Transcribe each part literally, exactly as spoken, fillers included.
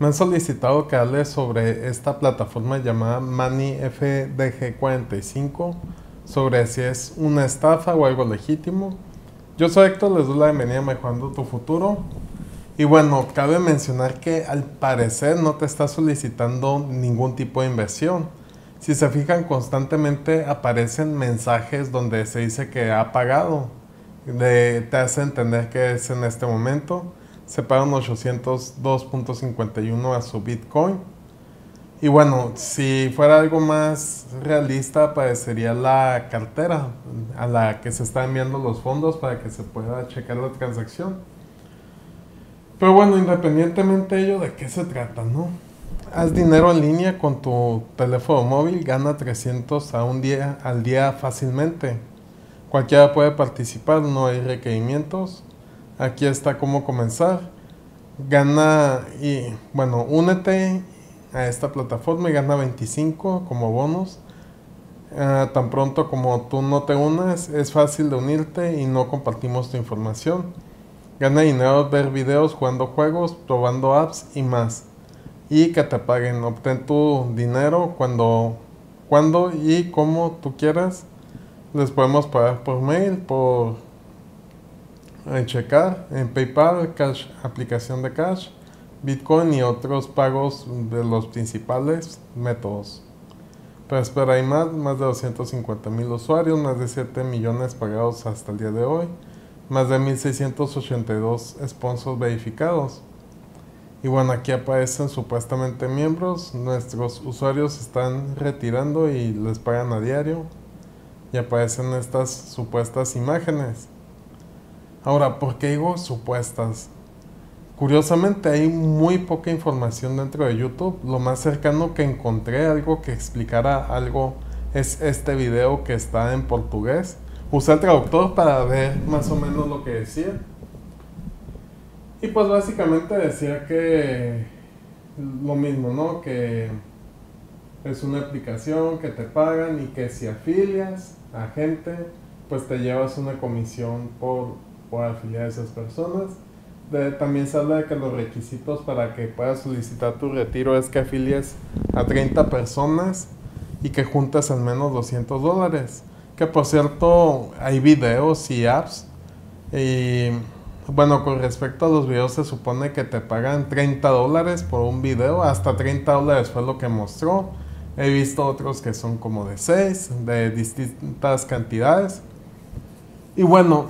Me han solicitado que hable sobre esta plataforma llamada Money F D G cuarenta y cinco, sobre si es una estafa o algo legítimo. Yo soy Héctor, les doy la bienvenida a Mejorando tu Futuro. Y bueno, cabe mencionar que al parecer no te está solicitando ningún tipo de inversión. Si se fijan, constantemente aparecen mensajes donde se dice que ha pagado. De, te hace entender que es en este momento. Se pagan ochocientos dos punto cincuenta y uno a su Bitcoin. Y bueno, si fuera algo más realista, aparecería la cartera a la que se están enviando los fondos para que se pueda checar la transacción. Pero bueno, independientemente de ello, ¿de qué se trata, no? Haz dinero en línea con tu teléfono móvil, gana trescientos a un día, al día fácilmente. Cualquiera puede participar, no hay requerimientos. Aquí está cómo comenzar. Gana y, bueno, únete a esta plataforma y gana veinticinco como bonus. Uh, tan pronto como tú no te unas, es fácil de unirte y no compartimos tu información. Gana dinero ver videos, jugando juegos, probando apps y más. Y que te paguen. Obtén tu dinero cuando, cuando y como tú quieras. Les podemos pagar por mail, por... en checar, en PayPal, Cash, aplicación de Cash, Bitcoin y otros pagos de los principales métodos. Pero espera, hay más, más de doscientos cincuenta mil usuarios, más de siete millones pagados hasta el día de hoy, más de mil seiscientos ochenta y dos sponsors verificados. Y bueno, aquí aparecen supuestamente miembros, nuestros usuarios se están retirando y les pagan a diario. Y aparecen estas supuestas imágenes. Ahora, ¿por qué digo supuestas? Curiosamente hay muy poca información dentro de YouTube. Lo más cercano que encontré algo que explicara algo es este video que está en portugués. Usé el traductor para ver más o menos lo que decía. Y pues básicamente decía que lo mismo, ¿no? Que es una aplicación que te pagan y que si afilias a gente, pues te llevas una comisión por... o afiliar a esas personas. De, también se habla de que los requisitos para que puedas solicitar tu retiro es que afilies a treinta personas y que juntes al menos doscientos dólares. Que por cierto, hay videos y apps. Y bueno, con respecto a los videos, se supone que te pagan treinta dólares por un video. Hasta treinta dólares fue lo que mostró. He visto otros que son como de seis, de distintas cantidades. Y bueno,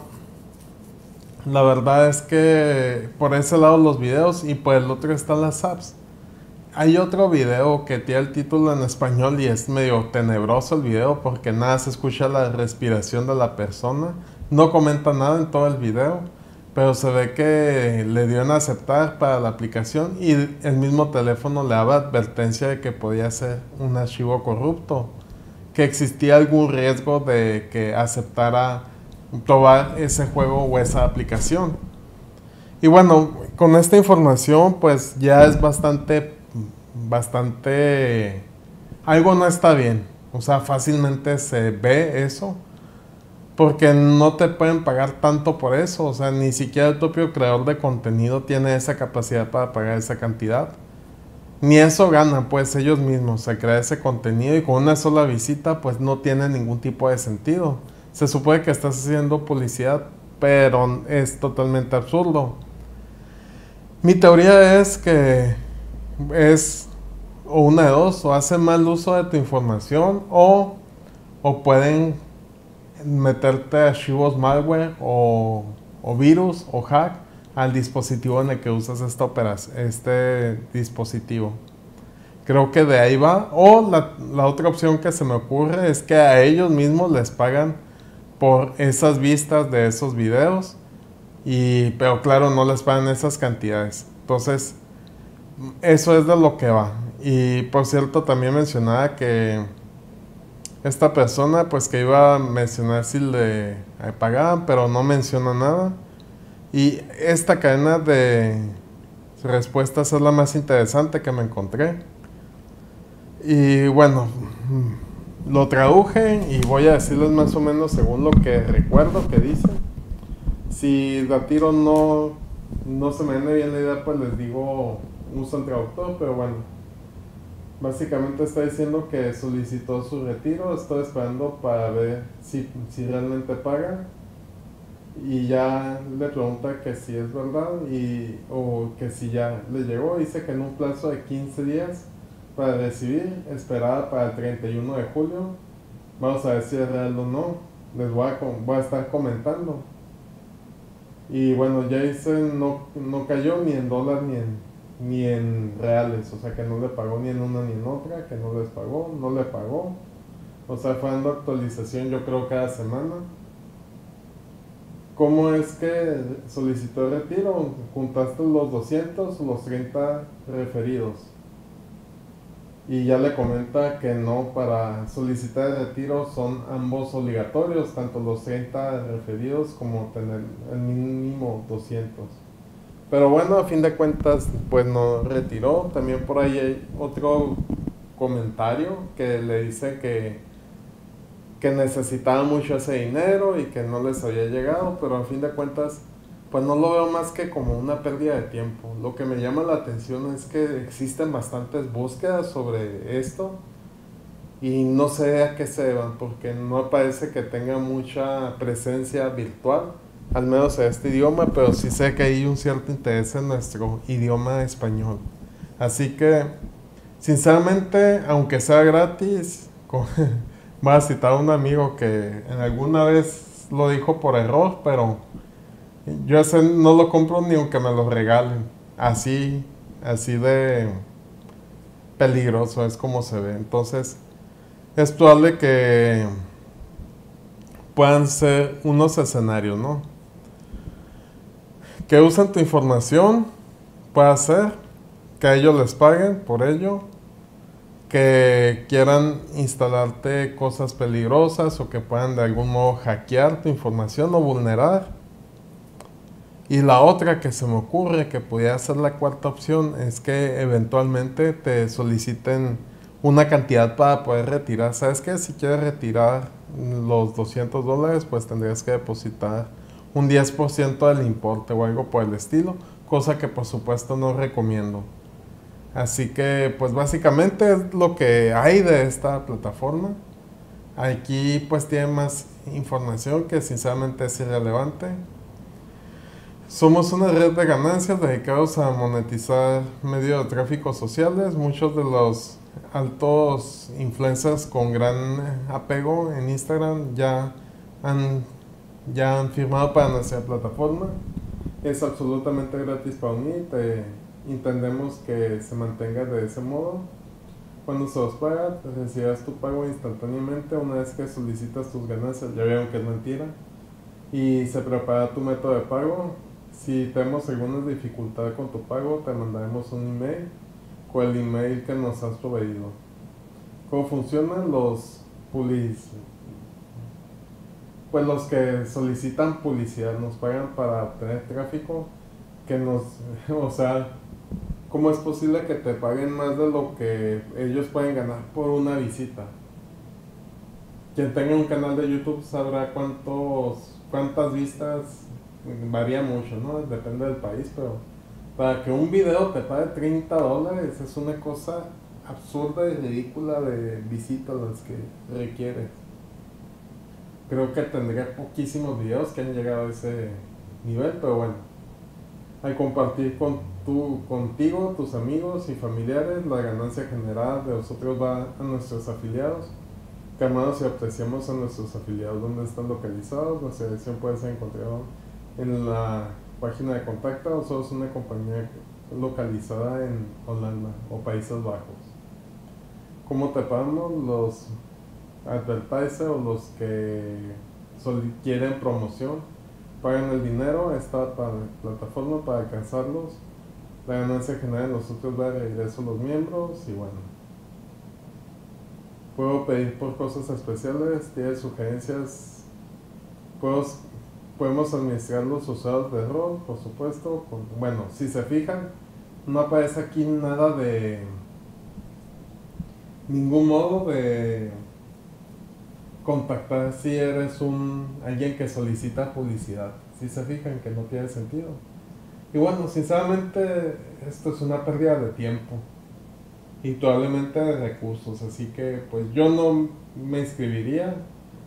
la verdad es que por ese lado los videos y por el otro están las apps. Hay otro video que tiene el título en español y es medio tenebroso el video porque nada, se escucha la respiración de la persona. No comenta nada en todo el video, pero se ve que le dio en aceptar para la aplicación y el mismo teléfono le daba advertencia de que podía ser un archivo corrupto, que existía algún riesgo de que aceptara probar ese juego o esa aplicación. Y bueno, con esta información pues ya es bastante bastante algo no está bien. O sea, fácilmente se ve eso porque no te pueden pagar tanto por eso. O sea, ni siquiera el propio creador de contenido tiene esa capacidad para pagar esa cantidad, ni eso ganan pues ellos mismos. Se crea ese contenido y con una sola visita pues no tiene ningún tipo de sentido. Se supone que estás haciendo publicidad, pero es totalmente absurdo. Mi teoría es que es o una de dos, o hacen mal uso de tu información o, o pueden meterte archivos malware o, o virus o hack al dispositivo en el que usas esta operación, este dispositivo. Creo que de ahí va. O la, la otra opción que se me ocurre es que a ellos mismos les pagan por esas vistas de esos videos, y, pero claro, no les pagan esas cantidades. Entonces, eso es de lo que va. Y por cierto, también mencionaba que esta persona, pues que iba a mencionar si le pagaban, pero no menciona nada. Y esta cadena de respuestas es la más interesante que me encontré. Y bueno, lo traduje y voy a decirles más o menos según lo que recuerdo que dice. Si de tiro no, no se me viene bien la idea, pues les digo, uso el traductor, pero bueno. Básicamente está diciendo que solicitó su retiro, estoy esperando para ver si, si realmente paga. Y ya le pregunta que si es verdad y, o que si ya le llegó. Dice que en un plazo de quince días para recibir, esperada para el treinta y uno de julio. Vamos a ver si es real o no. Les voy a, voy a estar comentando. Y bueno, ya dice no, no cayó ni en dólar ni en, ni en reales. O sea que no le pagó ni en una ni en otra, que no les pagó, no le pagó. O sea, fue dando actualización yo creo cada semana. ¿Cómo es que solicitó el retiro? Juntaste los doscientos o los treinta referidos. Y ya le comenta que no, para solicitar el retiro son ambos obligatorios, tanto los treinta referidos como tener el mínimo doscientos. Pero bueno, a fin de cuentas, pues no retiró. También por ahí hay otro comentario que le dice que... que necesitaba mucho ese dinero y que no les había llegado, pero a fin de cuentas, pues no lo veo más que como una pérdida de tiempo. Lo que me llama la atención es que existen bastantes búsquedas sobre esto y no sé a qué se deban, porque no parece que tenga mucha presencia virtual, al menos en este idioma, pero sí sé que hay un cierto interés en nuestro idioma español. Así que, sinceramente, aunque sea gratis, con voy a citar a un amigo que en alguna vez lo dijo por error, pero yo ese no lo compro ni aunque me lo regalen. Así, así de peligroso es como se ve. Entonces, es probable que puedan ser unos escenarios, ¿no? Que usen tu información, puede ser que a ellos les paguen por ello, que quieran instalarte cosas peligrosas o que puedan de algún modo hackear tu información o vulnerar. Y la otra que se me ocurre que podría ser la cuarta opción es que eventualmente te soliciten una cantidad para poder retirar. ¿Sabes qué? Si quieres retirar los doscientos dólares, pues tendrías que depositar un diez por ciento del importe o algo por el estilo, cosa que por supuesto no recomiendo. Así que, pues básicamente es lo que hay de esta plataforma. Aquí pues tiene más información que sinceramente es irrelevante. Somos una red de ganancias dedicados a monetizar medios de tráfico sociales. Muchos de los altos influencers con gran apego en Instagram ya han, ya han firmado para nuestra plataforma. Es absolutamente gratis para unir. Te Entendemos que se mantenga de ese modo. Cuando se los paga, recibirás tu pago instantáneamente una vez que solicitas tus ganancias. Ya vieron que es mentira. Y se prepara tu método de pago. Si tenemos alguna dificultad con tu pago, te mandaremos un email con el email que nos has proveído. ¿Cómo funcionan los public? Pues los que solicitan publicidad nos pagan para obtener tráfico que nos... o sea... ¿Cómo es posible que te paguen más de lo que ellos pueden ganar por una visita? Quien tenga un canal de YouTube sabrá cuántos, cuántas vistas, varía mucho, ¿no? Depende del país, pero para que un video te pague treinta dólares es una cosa absurda y ridícula de visitas las que requieres. Creo que tendría poquísimos videos que han llegado a ese nivel, pero bueno. Al compartir con tu, contigo, tus amigos y familiares, la ganancia generada de nosotros va a nuestros afiliados. Que amamos y apreciamos a nuestros afiliados, donde están localizados. La selección puede ser encontrada en la página de contacto. O somos una compañía localizada en Holanda o Países Bajos. ¿Cómo te pagamos? Los advertisers o los que quieren promoción pagan el dinero a esta plataforma para alcanzarlos. La ganancia general de nosotros da regreso a los miembros y bueno. Puedo pedir por cosas especiales, tiene sugerencias. Puedo, podemos administrar los usuarios de error, por supuesto. Con, bueno, si se fijan, no aparece aquí nada de... ningún modo de... contactar si eres un alguien que solicita publicidad. Si se fijan que no tiene sentido. Y bueno, sinceramente esto es una pérdida de tiempo y probablemente de recursos, así que pues yo no me inscribiría,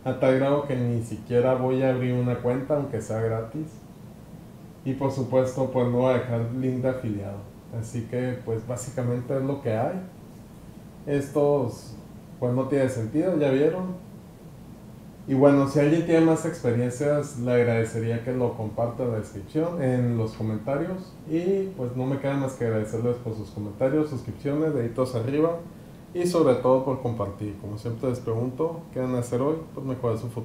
a tal grado que ni siquiera voy a abrir una cuenta, aunque sea gratis. Y por supuesto pues no voy a dejar link de afiliado, así que pues básicamente es lo que hay. Estos pues no tiene sentido, ya vieron. Y bueno, si alguien tiene más experiencias, le agradecería que lo comparta en la descripción, en los comentarios. Y pues no me queda más que agradecerles por sus comentarios, suscripciones, deditos arriba. Y sobre todo por compartir. Como siempre les pregunto, ¿qué van a hacer hoy? Pues mejorar su futuro.